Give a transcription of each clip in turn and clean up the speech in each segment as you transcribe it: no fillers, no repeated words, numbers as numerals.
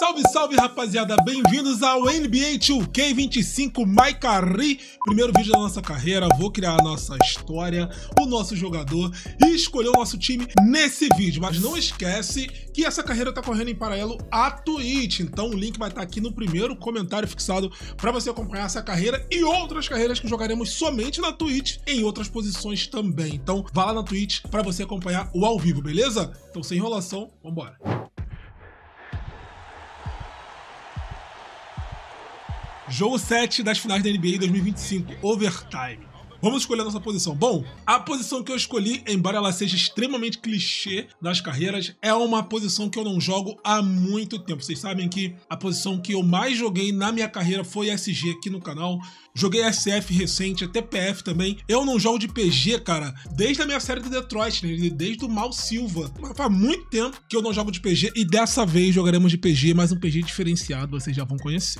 Salve, salve, rapaziada! Bem-vindos ao NBA2K25 MyCareer, primeiro vídeo da nossa carreira. Vou criar a nossa história, o nosso jogador e escolher o nosso time nesse vídeo. Mas não esquece que essa carreira tá correndo em paralelo à Twitch, então o link vai estar aqui no primeiro comentário fixado para você acompanhar essa carreira e outras carreiras que jogaremos somente na Twitch em outras posições também. Então vá lá na Twitch para você acompanhar o ao vivo, beleza? Então sem enrolação, vambora! Jogo 7 das finais da NBA 2025, Overtime. Vamos escolher a nossa posição. Bom, a posição que eu escolhi, embora ela seja extremamente clichê das carreiras, é uma posição que eu não jogo há muito tempo. Vocês sabem que a posição que eu mais joguei na minha carreira foi SG aqui no canal. Joguei SF recente, até PF também. Eu não jogo de PG, cara, desde a minha série do Detroit, né? Desde o Mal Silva. Mas faz muito tempo que eu não jogo de PG e dessa vez jogaremos de PG, mas um PG diferenciado, vocês já vão conhecer.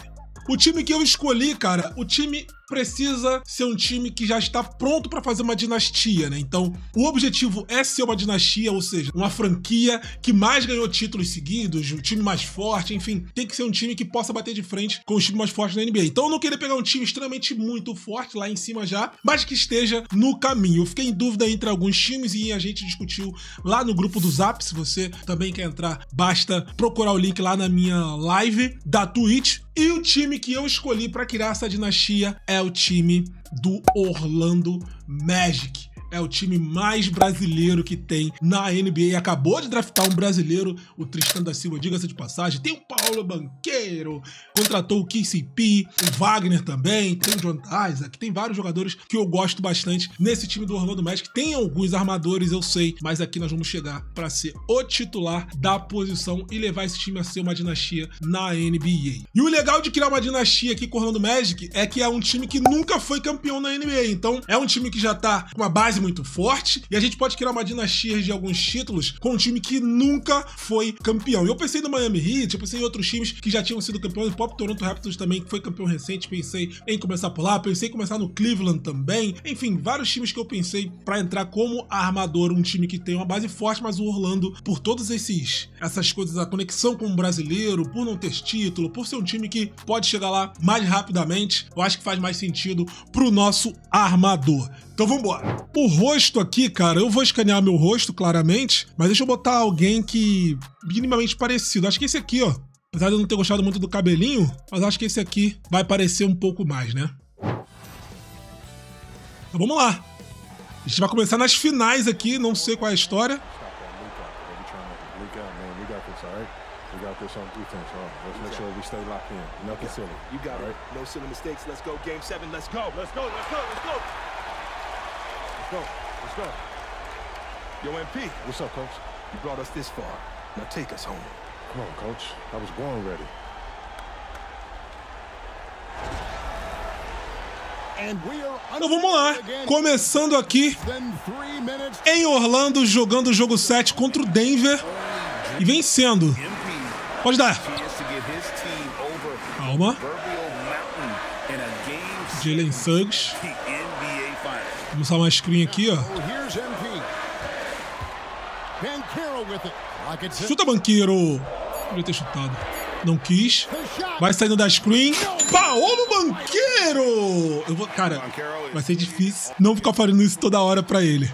O time que eu escolhi, cara, o time precisa ser um time que já está pronto para fazer uma dinastia, né? Então, o objetivo é ser uma dinastia, ou seja, uma franquia que mais ganhou títulos seguidos, o time mais forte, enfim, tem que ser um time que possa bater de frente com os times mais fortes da NBA. Então, eu não queria pegar um time extremamente muito forte lá em cima já, mas que esteja no caminho. Eu fiquei em dúvida entre alguns times e a gente discutiu lá no grupo do Zap. Se você também quer entrar, basta procurar o link lá na minha live da Twitch. E o time que eu escolhi para criar essa dinastia é o time do Orlando Magic. É o time mais brasileiro que tem na NBA. Acabou de draftar um brasileiro, o Tristan da Silva, diga-se de passagem. Tem o Paolo Banchero, contratou o KCP, o Wagner também, tem o John Isaac, tem vários jogadores que eu gosto bastante nesse time do Orlando Magic. Tem alguns armadores, eu sei, mas aqui nós vamos chegar para ser o titular da posição e levar esse time a ser uma dinastia na NBA. E o legal de criar uma dinastia aqui com o Orlando Magic é que é um time que nunca foi campeão na NBA. Então, é um time que já tá com uma base muito forte, e a gente pode criar uma dinastia de alguns títulos com um time que nunca foi campeão. Eu pensei no Miami Heat, eu pensei em outros times que já tinham sido campeões, o próprio Toronto Raptors também, que foi campeão recente, pensei em começar por lá, pensei em começar no Cleveland também, enfim, vários times que eu pensei para entrar como armador, um time que tem uma base forte, mas o Orlando, por todas essas coisas, a conexão com o brasileiro, por não ter título, por ser um time que pode chegar lá mais rapidamente, eu acho que faz mais sentido pro nosso armador. Então vambora. O rosto aqui, cara, eu vou escanear meu rosto, claramente, mas deixa eu botar alguém que minimamente parecido. Acho que esse aqui, ó. Apesar de eu não ter gostado muito do cabelinho, mas acho que esse aqui vai parecer um pouco mais, né? Então vamos lá. A gente vai começar nas finais aqui, não sei qual é a história. Let's go. Yo, MP. What's up, coach? You brought us this far. Now take us home. Come on, coach. I was born ready. Então vamos lá, começando aqui em Orlando, jogando o jogo 7 contra o Denver e vencendo. Pode dar. Calma. Jalen Suggs. Vamos começar uma screen aqui, ó. Chuta, Banchero! Podia ter chutado. Não quis. Vai saindo da screen. Paolo Banchero! Eu vou... Cara, vai ser difícil não ficar fazendo isso toda hora pra ele.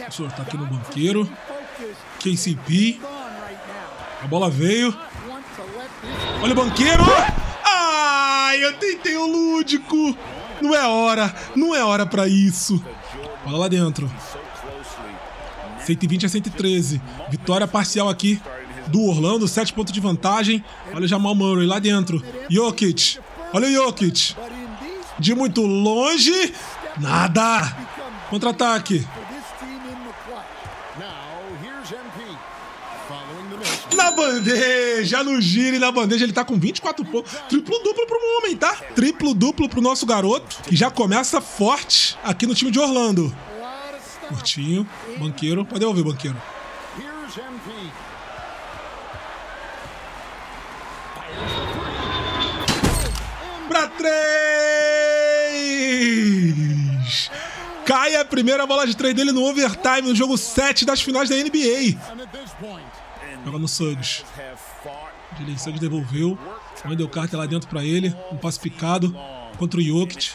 Deixa eu botar aqui no Banchero. KCP. A bola veio. Olha o Banchero! Ai, eu tentei o lúdico! Não é hora pra isso. Olha lá dentro. 120 a 113. Vitória parcial aqui do Orlando, 7 pontos de vantagem. Olha o Jamal Murray lá dentro. Jokic. Olha o Jokic. De muito longe. Nada. Contra-ataque. Na bandeja, no giro e na bandeja. Ele tá com 24 pontos. Triplo-duplo pro homem, tá? Triplo-duplo pro nosso garoto, que já começa forte aqui no time de Orlando. Curtinho. Banchero. Pode ouvir, Banchero. Pra 3! Cai a primeira bola de 3 dele no overtime, no jogo 7 das finais da NBA. Joga no Suggs. Jalen Suggs devolveu. Wendell Carter lá dentro para ele. Um passe picado contra o Jokic.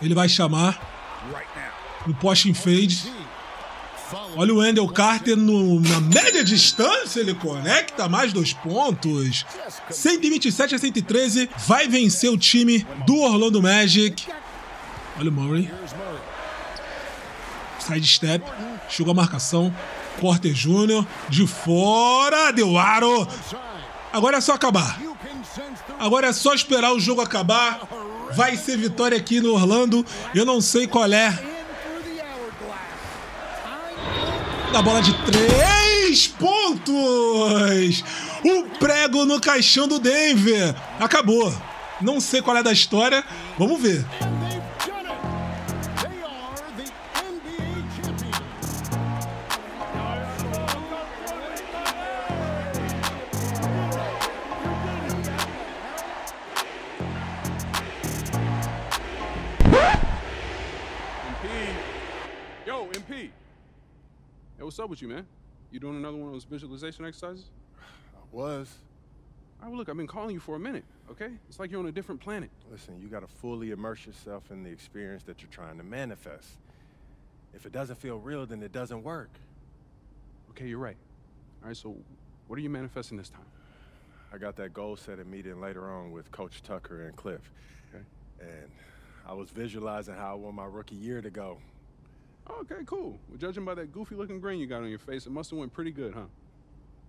Ele vai chamar. No poste em fade. Olha o Wendell Carter na média distância, ele conecta mais 2 pontos. 127 a 113, vai vencer o time do Orlando Magic. Olha o Murray. Side step, chegou a marcação. Porter Júnior, de fora, deu aro. Agora é só acabar. Agora é só esperar o jogo acabar. Vai ser vitória aqui no Orlando. Eu não sei qual é. Na bola de 3 pontos! O prego no caixão do Denver. Acabou. Não sei qual é da história. Vamos ver. What's up with you, man? You doing another one of those visualization exercises? I was. All right, look, I've been calling you for a minute, okay? It's like you're on a different planet. Listen, you got to fully immerse yourself in the experience that you're trying to manifest. If it doesn't feel real, then it doesn't work. Okay, you're right. All right, so what are you manifesting this time? I got that goal-setting meeting later on with Coach Tucker and Cliff. Okay. And I was visualizing how I won my rookie year to go. Okay, cool. Well, judging by that goofy-looking grin you got on your face, it must have went pretty good, huh?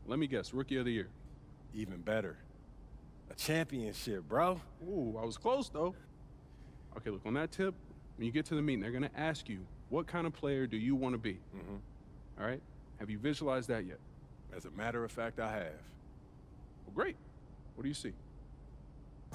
Let me guess, rookie of the year. Even better. A championship, bro. Ooh, I was close, though. Okay, look, on that tip, when you get to the meeting, they're going to ask you, what kind of player do you want to be? Mm-hmm. All right? Have you visualized that yet? As a matter of fact, I have. Well, great. What do you see?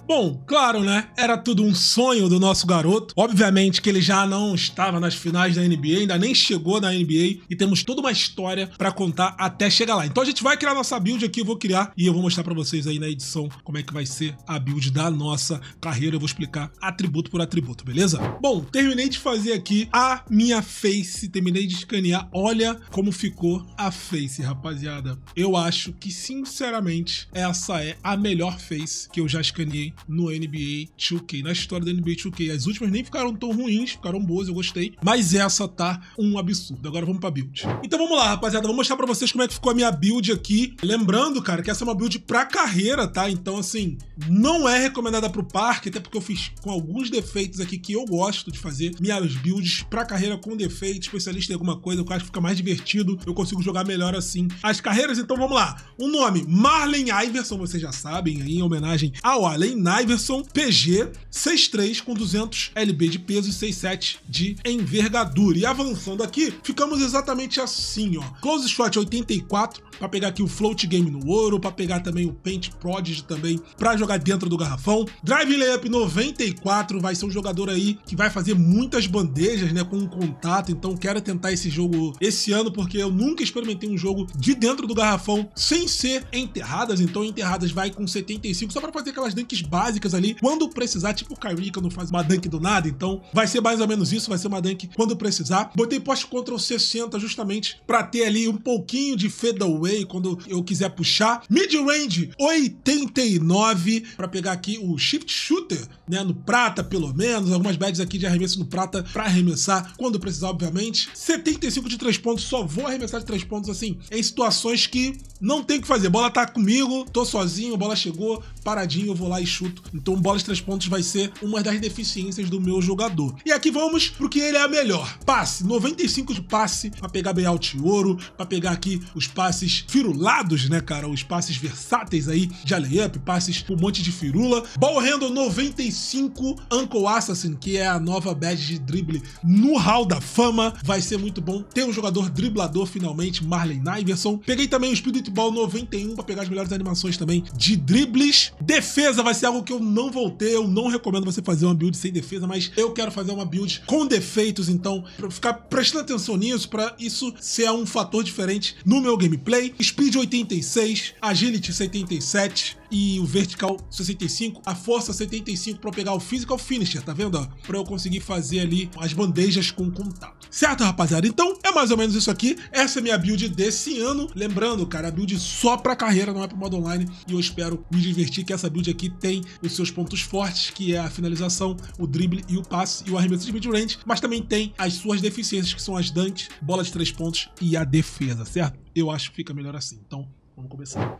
Bom, claro, né? Era tudo um sonho do nosso garoto. Obviamente que ele já não estava nas finais da NBA, ainda nem chegou na NBA, e temos toda uma história pra contar até chegar lá. Então a gente vai criar nossa build aqui, eu vou criar, e eu vou mostrar pra vocês aí na edição como é que vai ser a build da nossa carreira. Eu vou explicar atributo por atributo, beleza? Bom, terminei de fazer aqui a minha face, terminei de escanear. Olha como ficou a face, rapaziada. Eu acho que, sinceramente, essa é a melhor face que eu já escaneei no NBA 2K, na história da NBA 2K. As últimas nem ficaram tão ruins, ficaram boas, eu gostei, mas essa tá um absurdo. Agora vamos pra build. Então vamos lá, rapaziada, vou mostrar pra vocês como é que ficou a minha build aqui. Lembrando, cara, que essa é uma build pra carreira, tá? Então, assim, não é recomendada pro parque, até porque eu fiz com alguns defeitos aqui que eu gosto de fazer, minhas builds pra carreira com defeito, especialista em alguma coisa, eu acho que fica mais divertido, eu consigo jogar melhor assim as carreiras. Então vamos lá. O nome, Marlon Iverson, vocês já sabem, aí, em homenagem ao Allen Iverson, PG, 6'3", com 200 lb de peso e 6'7" de envergadura. E avançando aqui, ficamos exatamente assim, ó. Close shot 84, para pegar aqui o float game no ouro, para pegar também o paint prodigy também, para jogar dentro do garrafão. Drive layup 94, vai ser um jogador aí que vai fazer muitas bandejas, né, com um contato. Então quero tentar esse jogo esse ano, porque eu nunca experimentei um jogo de dentro do garrafão sem ser enterradas. Então enterradas vai com 75, só para fazer aquelas dunks básicas ali, quando precisar, tipo o Kyrie, que não faz uma dunk do nada. Então vai ser mais ou menos isso, vai ser uma dunk quando precisar. Botei poste Ctrl 60 justamente pra ter ali um pouquinho de fadeaway quando eu quiser puxar. Mid-range 89 pra pegar aqui o shift shooter, né, no prata pelo menos, algumas badges aqui de arremesso no prata pra arremessar quando precisar, obviamente. 75 de 3 pontos, só vou arremessar de 3 pontos assim, em situações que não tem o que fazer. Bola tá comigo, tô sozinho, a bola chegou, paradinho, eu vou lá e chuto. Então bola de 3 pontos vai ser uma das deficiências do meu jogador. E aqui vamos pro que ele é melhor. Passe, 95 de passe, pra pegar buyout ouro, pra pegar aqui os passes firulados, né, cara? Os passes versáteis aí de layup, passes com um monte de firula. Ball handle 95, Uncle Assassin, que é a nova badge de drible no Hall da Fama. Vai ser muito bom ter um jogador driblador finalmente, Marlon Iverson. Peguei também o Speed Ball 91 pra pegar as melhores animações também de dribles. Defesa vai ser algo que eu não vou ter, eu não recomendo você fazer uma build sem defesa, mas eu quero fazer uma build com defeitos, então pra ficar prestando atenção nisso, pra isso ser um fator diferente no meu gameplay. Speed 86, Agility 77, e o vertical 65, a força 75 para eu pegar o physical finisher, tá vendo? Para eu conseguir fazer ali as bandejas com contato. Certo, rapaziada? Então é mais ou menos isso aqui. Essa é minha build desse ano. Lembrando, cara, a build só para carreira, não é para modo online. E eu espero me divertir, que essa build aqui tem os seus pontos fortes, que é a finalização, o drible e o passe e o arremesso de mid-range, mas também tem as suas deficiências, que são as dunks, bola de 3 pontos e a defesa, certo? Eu acho que fica melhor assim. Então, vamos começar.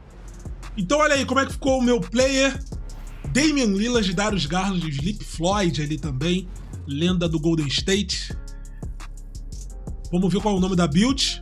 Então, olha aí como é que ficou o meu player. Damian Lillard, Darius Garland, Sleep Floyd ali também, lenda do Golden State. Vamos ver qual é o nome da build.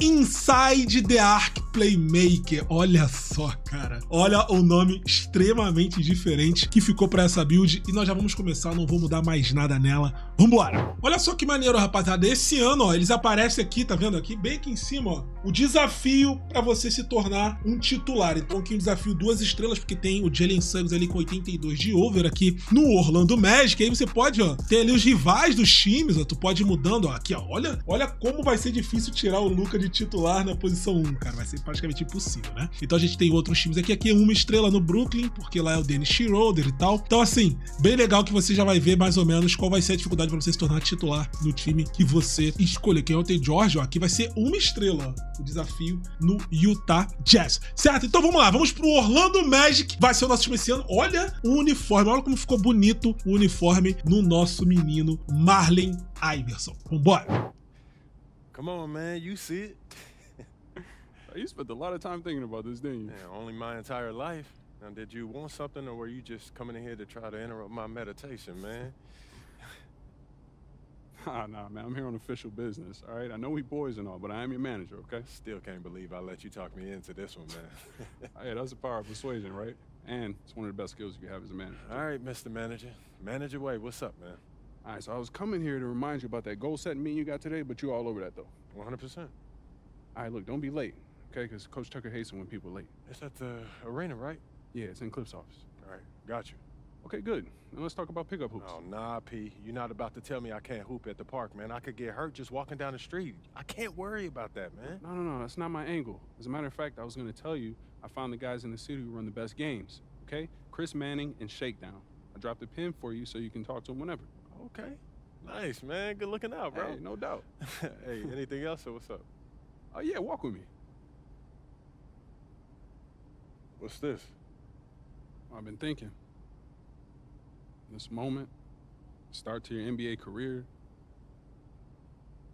Inside the Arc Playmaker. Olha só, cara. Olha o nome extremamente diferente que ficou pra essa build. E nós já vamos começar, não vou mudar mais nada nela. Vambora. Olha só que maneiro, rapaziada. Esse ano, ó, eles aparecem aqui, tá vendo? Aqui, bem aqui em cima, ó. O desafio pra você se tornar um titular. Então aqui um desafio 2 estrelas, porque tem o Jalen Suggs ali com 82 de over aqui no Orlando Magic. Aí você pode, ó, ter ali os rivais dos times, ó. Tu pode ir mudando, ó. Aqui, ó. Olha como vai ser difícil tirar o Luca de titular na posição 1, cara. Vai ser praticamente impossível, né? Então a gente tem outros times aqui. Aqui é 1 estrela no Brooklyn, porque lá é o Dennis Schroeder e tal. Então, assim, bem legal que você já vai ver mais ou menos qual vai ser a dificuldade pra você se tornar titular no time que você escolher. Quem é o T. George, ó, aqui vai ser 1 estrela, ó, o desafio no Utah Jazz. Certo? Então vamos lá. Vamos pro Orlando Magic. Vai ser o nosso time esse ano. Olha o uniforme. Olha como ficou bonito o uniforme no nosso menino Marlon Iverson. Vambora! Come on, man, you see it. You spent a lot of time thinking about this, didn't you? Yeah, only my entire life. Now, did you want something, or were you just coming in here to try to interrupt my meditation, man? Nah, man, I'm here on official business, all right? I know we boys and all, but I am your manager, okay? Still can't believe I let you talk me into this one, man. Hey, that's the power of persuasion, right? And it's one of the best skills you can have as a manager. All right, Mr. Manager. Manager Way, what's up, man? All right, so I was coming here to remind you about that goal setting meeting you got today, but you're all over that, though. 100%. All right, look, don't be late, okay? Because Coach Tucker hates it when people are late. It's at the arena, right? Yeah, it's in Cliff's office. All right, got you. Okay, good. Now let's talk about pickup hoops. Oh, nah, P. You're not about to tell me I can't hoop at the park, man. I could get hurt just walking down the street. I can't worry about that, man. No, that's not my angle. As a matter of fact, I was going to tell you I found the guys in the city who run the best games, okay? Chris Manning and Shakedown. I dropped a pin for you so you can talk to them whenever. Okay, nice, man. Good looking out, bro. Hey, no doubt. Hey, anything else or what's up? Oh, yeah, walk with me. What's this? I've been thinking. This moment, start to your NBA career.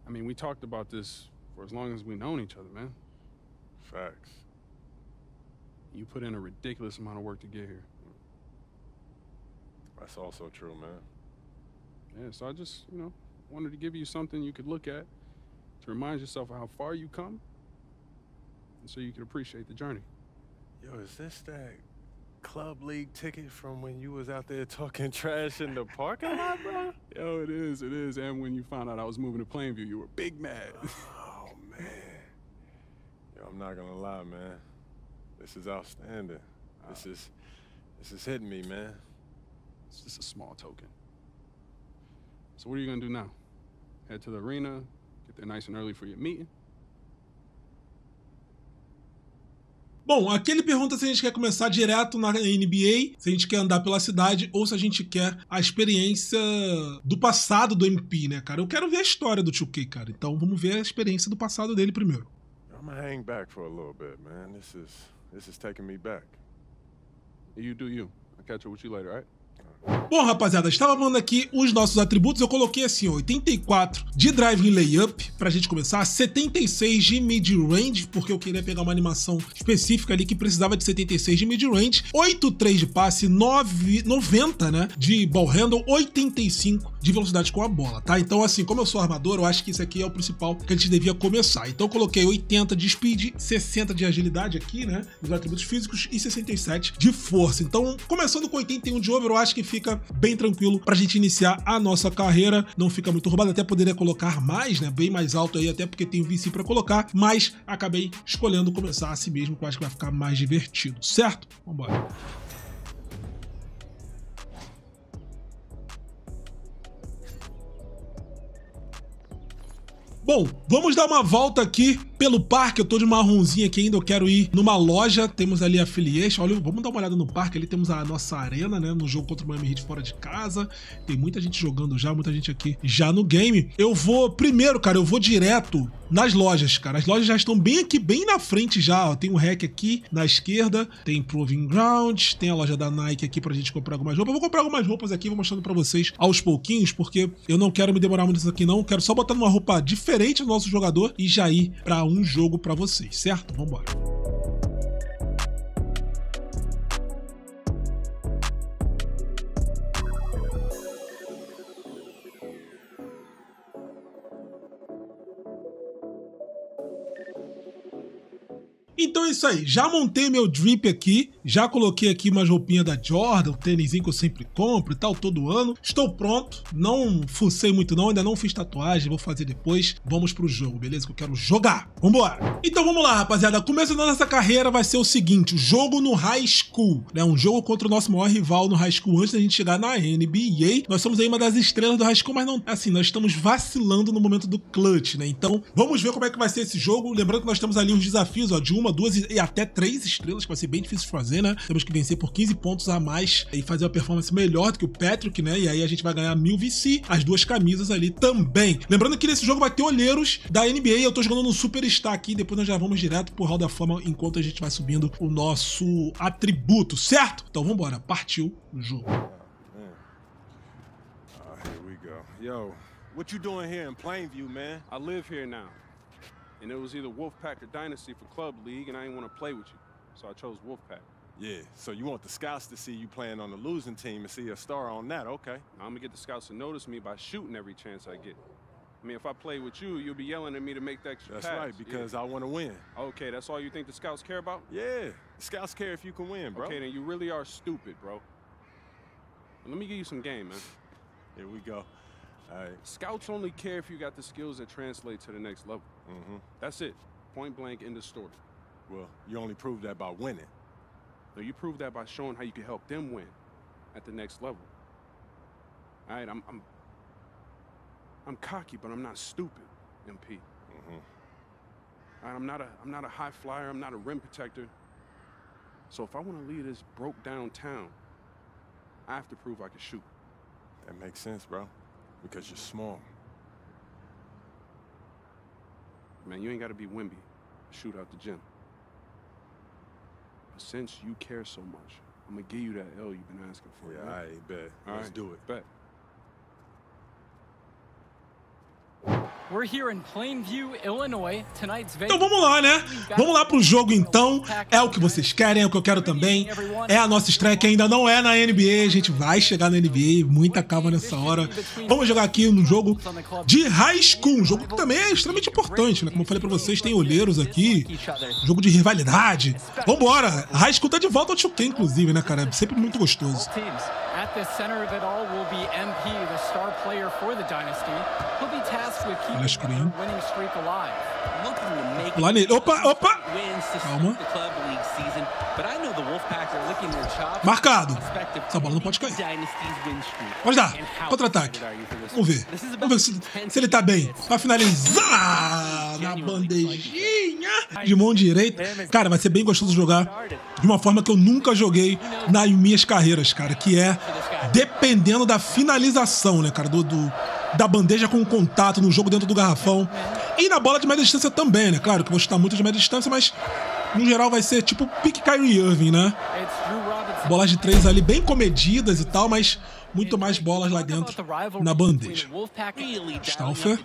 I mean, we talked about this for as long as we've known each other, man. Facts. You put in a ridiculous amount of work to get here. That's also true, man. Yeah, so I just, you know, wanted to give you something you could look at to remind yourself of how far you come and so you could appreciate the journey. Yo, is this that Club League ticket from when you was out there talking trash in the parking lot, bro? Yo, it is. And when you found out I was moving to Plainview, you were big mad. Oh, man. Yo, I'm not gonna lie, man. This is outstanding. This is hitting me, man. It's just a small token. So what are you gonna do now? Head to the arena, get there nice and early for your meeting? Bom, aqui ele pergunta se a gente quer começar direto na NBA, se a gente quer andar pela cidade ou se a gente quer a experiência do passado do MP, né, cara? Eu quero ver a história do 2K, cara. Então vamos ver a experiência do passado dele primeiro. I'm gonna hang back for a little bit, man. This is taking me back. You do you. I'll catch up with you later, all right? Bom, rapaziada, estava mandando aqui os nossos atributos. Eu coloquei assim, 84 de drive layup pra gente começar, 76 de mid-range, porque eu queria pegar uma animação específica ali que precisava de 76 de mid-range, 83 de passe, 90, né, de ball handle, 85 de velocidade com a bola, tá? Então, assim, como eu sou armador, eu acho que isso aqui é o principal que a gente devia começar. Então eu coloquei 80 de speed, 60 de agilidade aqui, né, os atributos físicos, e 67 de força. Então, começando com 81 de over, eu acho que fica bem tranquilo pra gente iniciar a nossa carreira, não fica muito roubado, até poderia colocar mais, né, bem mais alto aí, até porque tem o VC pra colocar, mas acabei escolhendo começar assim mesmo, que eu acho que vai ficar mais divertido, certo? Vambora. Bom, vamos dar uma volta aqui pelo parque. Eu tô de marronzinha aqui ainda, eu quero ir numa loja. Temos ali a affiliation. Olha, vamos dar uma olhada no parque. Ali temos a nossa arena, né? No jogo contra o Miami Heat fora de casa. Tem muita gente jogando já, muita gente aqui já no game. Eu vou... Primeiro, cara, eu vou direto nas lojas, cara. As lojas já estão bem aqui, bem na frente já, ó. Tem o Rec aqui na esquerda. Tem Proving Ground. Tem a loja da Nike aqui pra gente comprar algumas roupas. Eu vou comprar algumas roupas aqui, vou mostrando pra vocês aos pouquinhos, porque eu não quero me demorar muito nisso aqui, não. Eu quero só botar uma roupa diferente do nosso jogador e já ir pra um jogo pra vocês, certo? Vambora. Então é isso aí, já montei meu drip aqui, já coloquei aqui umas roupinhas da Jordan, o tênisinho que eu sempre compro e tal, todo ano. Estou pronto, não fucei muito não, ainda não fiz tatuagem, vou fazer depois. Vamos pro jogo, beleza? Que eu quero jogar. Vambora! Então vamos lá, rapaziada. Começando a nossa carreira vai ser o seguinte, o jogo no High School, né? Um jogo contra o nosso maior rival no High School antes da gente chegar na NBA. Nós somos aí uma das estrelas do High School, mas não, assim, nós estamos vacilando no momento do clutch, né? Então, vamos ver como é que vai ser esse jogo. Lembrando que nós temos ali uns desafios, ó, de uma, duas e até três estrelas, que vai ser bem difícil de fazer, né? Temos que vencer por 15 pontos a mais e fazer uma performance melhor do que o Patrick, né? E aí a gente vai ganhar 1000 VC, as duas camisas ali também. Lembrando que nesse jogo vai ter olheiros da NBA, eu tô jogando no Superstar aqui, depois nós já vamos direto pro Hall da Fama enquanto a gente vai subindo o nosso atributo, certo? Então vambora, partiu o jogo. Here we go. Yo, what you doing here in Plainview, man? I live here now. And it was either Wolfpack or Dynasty for Club League, and I didn't want to play with you, so I chose Wolfpack. Yeah, so you want the scouts to see you playing on the losing team and see a star on that, okay. Now I'm gonna get the scouts to notice me by shooting every chance I get. I mean, if I play with you, you'll be yelling at me to make the extra pass. That's right, because yeah. I want to win. Okay, that's all you think the scouts care about? Yeah, the scouts care if you can win, bro. Okay, then you really are stupid, bro. Let me give you some game, man. Here we go. All right. Scouts only care if you got the skills that translate to the next level. Mm-hmm. That's it. Point blank, end of story. Well, you only prove that by winning. No, you prove that by showing how you can help them win at the next level. All right, I'm cocky, but I'm not stupid, MP. Mm-hmm. All right, I'm not a high flyer. I'm not a rim protector. So if I want to leave this broke down town, I have to prove I can shoot. That makes sense, bro. Because you're small. Man, you ain't got to be Wimby to shoot out the gym. But since you care so much, I'm going to give you that L you've been asking for. Yeah, right? I bet. All Let's right. do it. Bet. We're here in Plainview, Illinois. Tonight's Vegas. Então vamos lá, né? Vamos lá pro jogo, então. É o que vocês querem, é o que eu quero também. É a nossa estreia que ainda não é na NBA. A gente vai chegar na NBA, muita calma nessa hora. Vamos jogar aqui num jogo de High School, um jogo que também é extremamente importante, né? Como eu falei pra vocês, tem olheiros aqui, jogo de rivalidade. Vambora! High School tá de volta ao 2K, inclusive, né, cara? É sempre muito gostoso. Olha a escurinha. Lá nele. Opa, opa! Calma. Marcado. Essa bola não pode cair. Pode dar. Contra-ataque. Vamos ver. Vamos ver se ele tá bem. Vai finalizar na bandejinha de mão direita. Cara, vai ser bem gostoso jogar de uma forma que eu nunca joguei nas minhas carreiras, cara. Que é dependendo da finalização, né, cara? Da bandeja com contato no jogo dentro do garrafão. E na bola de média distância também, né? Claro que eu vou chutar muito de média distância, mas no geral vai ser tipo pick Kyrie Irving, né? Bolas de três ali bem comedidas e tal, mas muito mais bolas lá dentro na bandeja. Stauffer.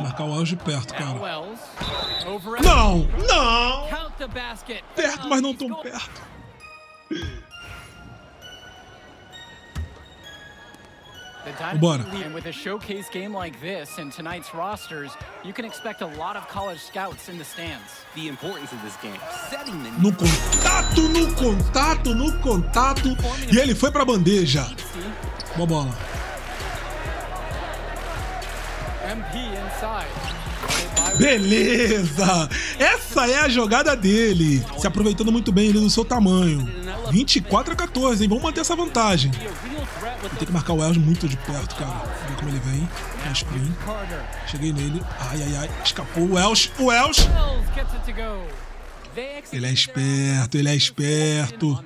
Marcar o auge perto, cara. Não! Não! Perto, mas não tão perto. Bora. And with a showcase game like this and tonight's rosters, you can expect a lot of college scouts in the stands. The importance of this game. No contato, no contato, no contato. E ele foi pra bandeja. Boa bola. MP inside. Beleza! Essa é a jogada dele. Se aproveitando muito bem ali do seu tamanho. 24-14, hein? Vamos manter essa vantagem. Vou ter que marcar o Wells muito de perto, cara. Vê como ele vem. Spring. Cheguei nele. Ai, ai, ai. Escapou o Wells. O Wells! Ele é esperto, ele é esperto.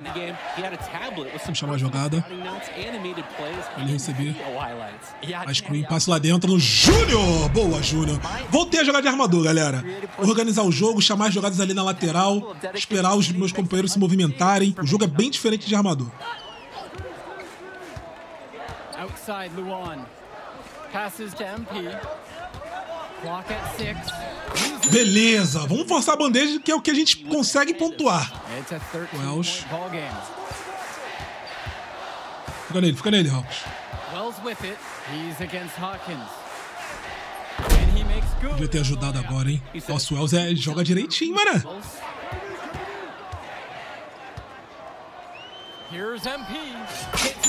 Vamos chamar a jogada. Ele receber. A screen, passe lá dentro no Júnior. Boa, Júnior. Voltei a jogar de armador, galera. Organizar o jogo, chamar as jogadas ali na lateral, esperar os meus companheiros se movimentarem. O jogo é bem diferente de armador. Outside, Luan. Passes to MP. Clock at 6. Beleza, vamos forçar a bandeja, que é o que a gente consegue pontuar. Wells. Fica nele, Hawks. Devia ter ajudado agora, hein? Nossa, o Wells joga direitinho, mano.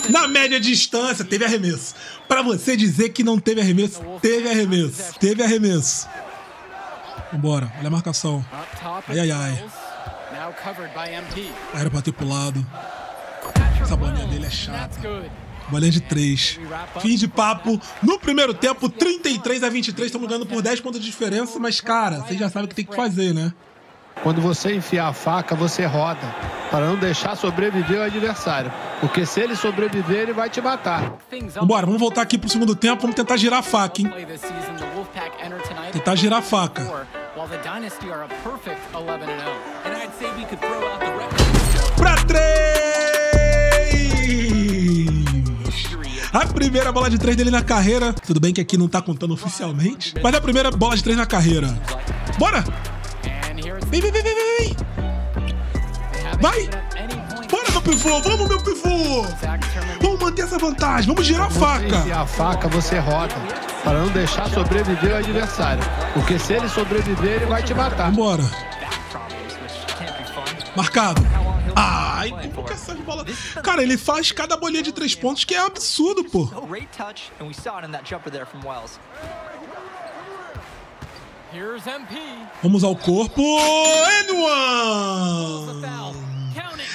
Na média distância, teve arremesso. Pra você dizer que não teve arremesso, teve arremesso. Teve arremesso. Vambora, olha a marcação. Ai, ai, ai. Era pra ter pulado. Essa bolinha dele é chata. Bolinha de 3. Fim de papo. No primeiro tempo, 33-23. Estamos ganhando por 10 pontos de diferença. Mas, cara, vocês já sabem o que tem que fazer, né? Quando você enfiar a faca, você roda. Para não deixar sobreviver o adversário. Porque se ele sobreviver, ele vai te matar. Vambora, vamos voltar aqui pro segundo tempo. Vamos tentar girar a faca, hein? Tentar girar a faca. Pra 3! A primeira bola de 3 dele na carreira. Tudo bem que aqui não tá contando oficialmente, mas é a primeira bola de 3 na carreira. Bora! Vem, vem, vem, vem, vem! Vai! Bora, meu pivô! Vamos, meu pivô! Vamos manter essa vantagem! Vamos girar a faca! Se a faca, você roda. Para não deixar sobreviver o adversário. Porque se ele sobreviver, ele vai te matar. Bora! Marcado! Ai, como que essas bolas... Cara, ele faz cada bolinha de 3 pontos, que é absurdo, pô! Vamos ao corpo. N1!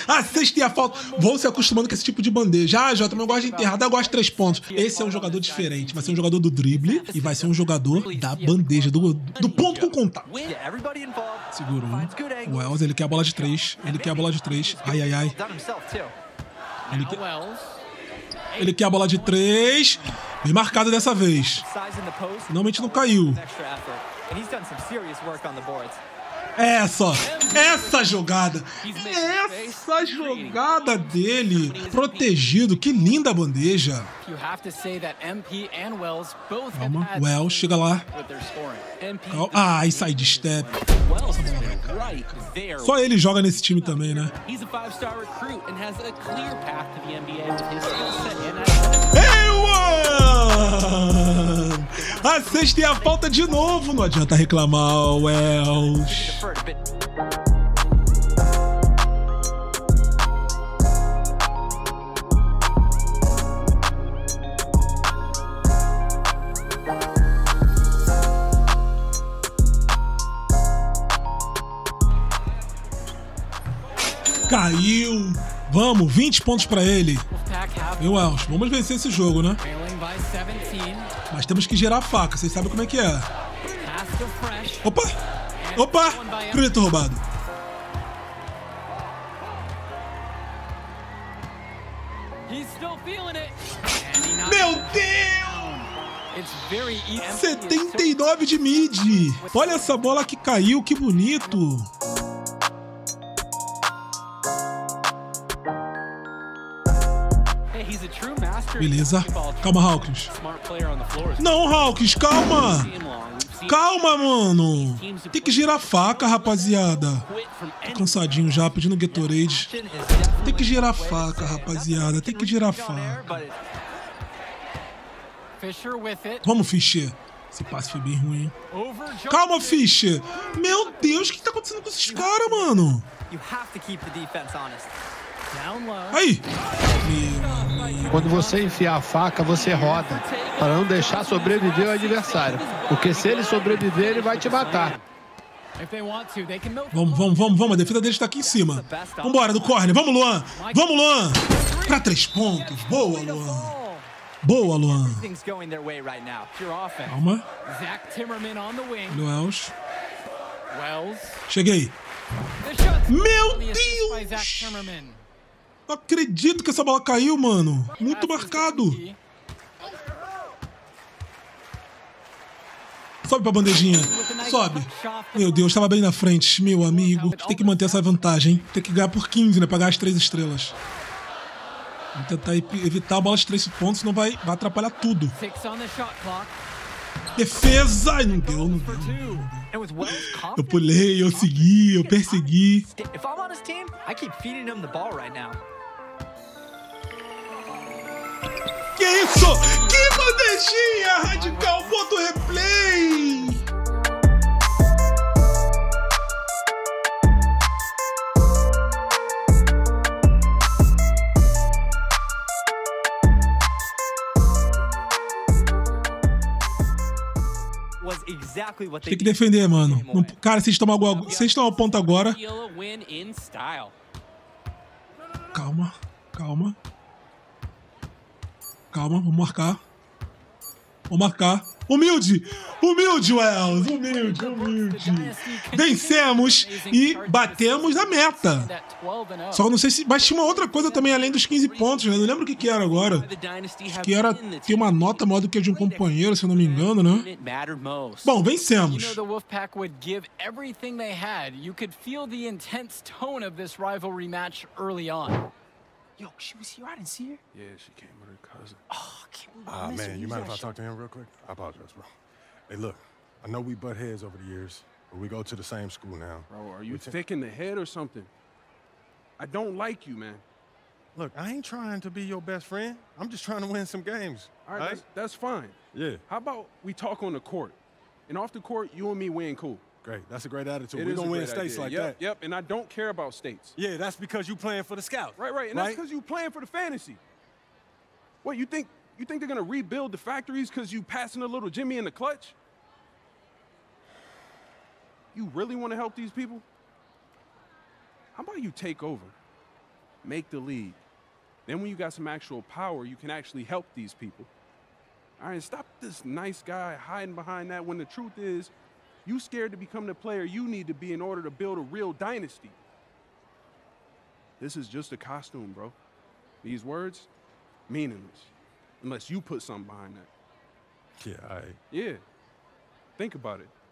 A cesta e a falta. Vão se acostumando com esse tipo de bandeja. Ah, Jota, mas eu gosto de enterrada, eu gosto de 3 pontos. Esse é um jogador diferente. Vai ser um jogador do drible e vai ser um jogador da bandeja, do ponto com contato. Segurou. O Wells, ele quer a bola de 3. Ele quer a bola de 3. Ai, ai, ai. Ele quer a bola de 3. Bem marcado dessa vez. Finalmente não caiu. Essa jogada dele, protegido, que linda a bandeja. Calma, Wells, chega lá. Calma. Ah, e sai de step. Só ele joga nesse time também, né? A sexta e a falta de novo. Não adianta reclamar, Wells. Caiu. Vamos, 20 pontos pra ele. E Wells, vamos vencer esse jogo, né? Mas temos que gerar a faca, vocês sabem como é que é. Opa! Opa! Cruzamento roubado. Meu Deus! 79 de mid. Olha essa bola que caiu, que bonito. Beleza. Calma, Hawkins. Não, Hawkins, calma. Calma, mano. Tem que girar a faca, rapaziada. Tô cansadinho já, pedindo Gatorade. Tem que girar a faca, rapaziada. Tem que girar a faca. Vamos, Fischer. Esse passe foi bem ruim. Calma, Fischer. Meu Deus, o que tá acontecendo com esses caras, mano? Aí. Quando você enfiar a faca, você roda. Para não deixar sobreviver o adversário. Porque se ele sobreviver, ele vai te matar. Vamos, a defesa deles tá aqui em cima. Vambora, do corner. Vamos, Luan. Vamos, Luan. Pra 3 pontos. Boa, Luan. Boa, Luan. Calma. Olha o Wells. Cheguei. Meu Deus! Não acredito que essa bola caiu, mano. Muito marcado. Sobe pra bandejinha. Sobe. Meu Deus, estava bem na frente, meu amigo. Tem que manter essa vantagem, hein? Tem que ganhar por 15, né? Pagar as 3 estrelas. Vamos tentar evitar a bola de 3 pontos, senão vai atrapalhar tudo. Defesa! Ai, não deu, não deu. Eu pulei, eu segui, eu persegui. Que isso? Que bandejinha radical, ponto replay! Tem que defender, mano. Não, cara, vocês estão ao ponto agora. Calma, calma. Calma, vamos marcar. Vamos marcar. Humilde! Humilde, Wells! Humilde, humilde. Vencemos e batemos a meta. Só não sei se... Mas tinha uma outra coisa também, além dos 15 pontos, né? Não lembro o que era agora. Acho que era ter uma nota maior do que a de um companheiro, se eu não me engano, né? Bom, vencemos. Yo, she was here. I didn't see her. Yeah, she came with her cousin. Oh, I can't believe this. Man, you mind if I talk to him real quick? I apologize, bro. Hey, look, I know we butt heads over the years, but we go to the same school now. Bro, are you thick in the head or something? I don't like you, man. Look, I ain't trying to be your best friend. I'm just trying to win some games. All right? That's fine. Yeah. How about we talk on the court? And off the court, you and me win cool. Great. That's a great attitude. We're going to win states like that. Yep, and I don't care about states. Yeah, that's because you're playing for the scouts. Right. And that's because you're playing for the fantasy. What, you think they're going to rebuild the factories because you passing a little Jimmy in the clutch? You really want to help these people? How about you take over? Make the league. Then when you got some actual power, you can actually help these people. All right, stop this nice guy hiding behind that when the truth is, you scared to become the player you need to be in order to build a real dynasty. This is just a costume, bro. These words, meaningless, unless you put something behind that. Yeah. Think about it.